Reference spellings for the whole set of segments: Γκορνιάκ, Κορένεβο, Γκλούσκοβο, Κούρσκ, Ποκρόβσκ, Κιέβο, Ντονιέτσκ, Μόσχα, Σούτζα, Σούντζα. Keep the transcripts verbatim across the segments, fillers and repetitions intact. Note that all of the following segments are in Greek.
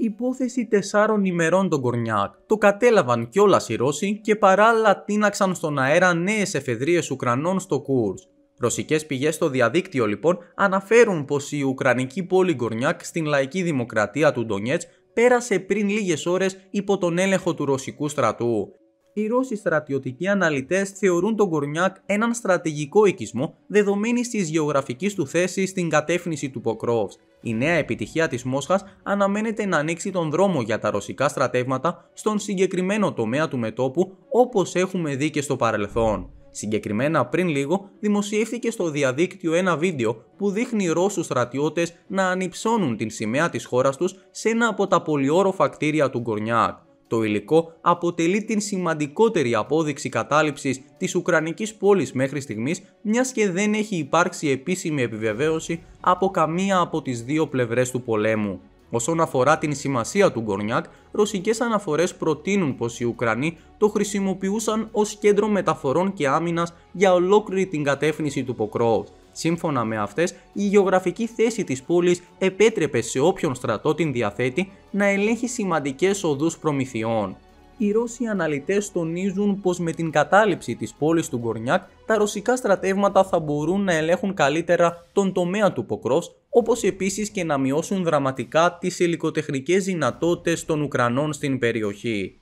υπόθεση τεσσάρων ημερών τον Γκορνιάκ. Το κατέλαβαν κιόλας οι Ρώσοι και παράλληλα τίναξαν στον αέρα νέες εφεδρίες Ουκρανών στο Κούρσκ. Ρωσικές πηγές στο διαδίκτυο λοιπόν αναφέρουν πως η Ουκρανική πόλη Γκορνιάκ στην λαϊκή δημοκρατία του Ντονιέτσκ πέρασε πριν λίγες ώρες υπό τον έλεγχο του ρωσικού στρατού. Οι Ρώσοι στρατιωτικοί αναλυτές θεωρούν τον Γκορνιάκ έναν στρατηγικό οικισμό δεδομένης της γεωγραφικής του θέσης στην κατεύθυνση του Ποκρόβσκ. Η νέα επιτυχία της Μόσχας αναμένεται να ανοίξει τον δρόμο για τα ρωσικά στρατεύματα στον συγκεκριμένο τομέα του μετόπου, όπως έχουμε δει και στο παρελθόν. Συγκεκριμένα πριν λίγο δημοσιεύθηκε στο διαδίκτυο ένα βίντεο που δείχνει Ρώσους στρατιώτες να ανυψώνουν την σημαία της χώρας τους σε ένα από τα πολυόροφα κτίρια του Γκορνιάκ. Το υλικό αποτελεί την σημαντικότερη απόδειξη κατάληψης της Ουκρανικής πόλης μέχρι στιγμής, μιας και δεν έχει υπάρξει επίσημη επιβεβαίωση από καμία από τις δύο πλευρές του πολέμου. Όσον αφορά την σημασία του Γκορνιάκ, ρωσικές αναφορές προτείνουν πως οι Ουκρανοί το χρησιμοποιούσαν ως κέντρο μεταφορών και άμυνας για ολόκληρη την κατεύθυνση του Ποκρόβσκ. Σύμφωνα με αυτές, η γεωγραφική θέση της πόλης επέτρεπε σε όποιον στρατό την διαθέτει να ελέγχει σημαντικές οδούς προμηθειών. Οι Ρώσοι αναλυτές τονίζουν πως με την κατάληψη της πόλης του Γκορνιάκ, τα ρωσικά στρατεύματα θα μπορούν να ελέγχουν καλύτερα τον τομέα του Ποκρόβσκ, όπως επίσης και να μειώσουν δραματικά τις υλικοτεχνικές δυνατότητες των Ουκρανών στην περιοχή.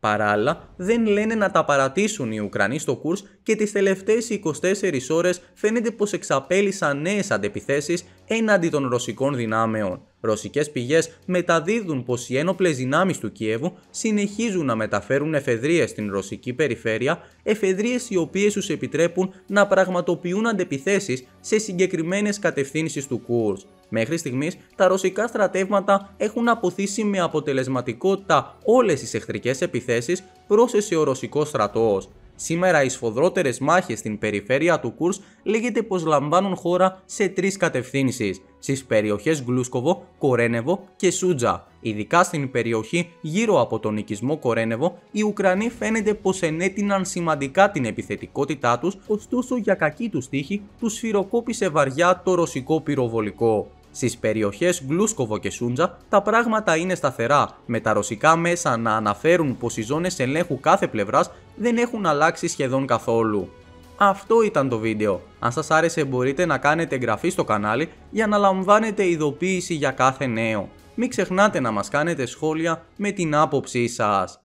Παράλληλα, δεν λένε να τα παρατήσουν οι Ουκρανοί στο Κούρσκ και τις τελευταίες είκοσι τέσσερις ώρες φαίνεται πως εξαπέλυσαν νέες αντεπιθέσεις έναντι των ρωσικών δυνάμεων. Ρωσικές πηγές μεταδίδουν πως οι ένοπλες δυνάμεις του Κιέβου συνεχίζουν να μεταφέρουν εφεδρίες στην ρωσική περιφέρεια, εφεδρίες οι οποίες τους επιτρέπουν να πραγματοποιούν αντεπιθέσεις σε συγκεκριμένες κατευθύνσεις του Κούρσκ. Μέχρι στιγμής, τα ρωσικά στρατεύματα έχουν αποθήσει με αποτελεσματικότητα όλες τις εχθρικές επιθέσεις, πρόσθεσε ο ρωσικός στρατός. Σήμερα οι σφοδρότερες μάχες στην περιφέρεια του Κούρσκ λέγεται πως λαμβάνουν χώρα σε τρεις κατευθύνσεις, στις περιοχές Γκλούσκοβο, Κορένεβο και Σούτζα. Ειδικά στην περιοχή γύρω από τον οικισμό Κορένεβο, οι Ουκρανοί φαίνεται πως ενέτειναν σημαντικά την επιθετικότητά τους, ωστόσο για κακή τους τύχη τους σφυροκόπησε βαριά το ρωσικό πυροβολικό. Στις περιοχές Γκλούσκοβο και Σούντζα τα πράγματα είναι σταθερά, με τα ρωσικά μέσα να αναφέρουν πως οι ζώνες ελέγχου κάθε πλευράς δεν έχουν αλλάξει σχεδόν καθόλου. Αυτό ήταν το βίντεο. Αν σας άρεσε μπορείτε να κάνετε εγγραφή στο κανάλι για να λαμβάνετε ειδοποίηση για κάθε νέο. Μην ξεχνάτε να μας κάνετε σχόλια με την άποψή σας.